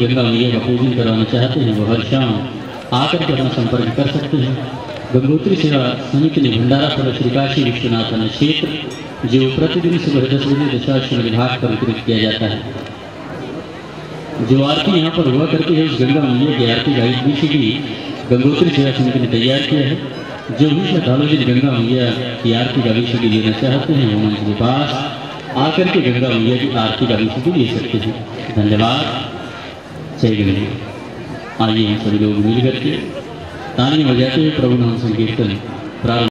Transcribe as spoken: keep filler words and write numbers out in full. गंगा मैया का पूजन कराना चाहते हैं वो हर शाम आकर के अपना संपर्क कर सकते हैं। गंगोत्री सेवा समिति ने भंडारा पर श्रीकाशी विश्वनाथन क्षेत्र जो प्रतिदिन सुबह दस बजे दशाश्वमेध घाट पर वितरित किया जाता है। जो आरती यहाँ पर हुआ करती है उस गंगा मैया की आरती का एक विषय भी गंगोत्री सेवा समिति ने तैयार किया है। जो भी श्रद्धालु जी गंगा मैया की आरती का विषय लेना चाहते हैं वो मंच के पास आकर के गंगा मैया की आरती का विषय ले सकते हैं। धन्यवाद। आइए हम सभी लोग मिल करके ताली बजाते हुए प्रभु नाम संकीर्तन प्रारंभ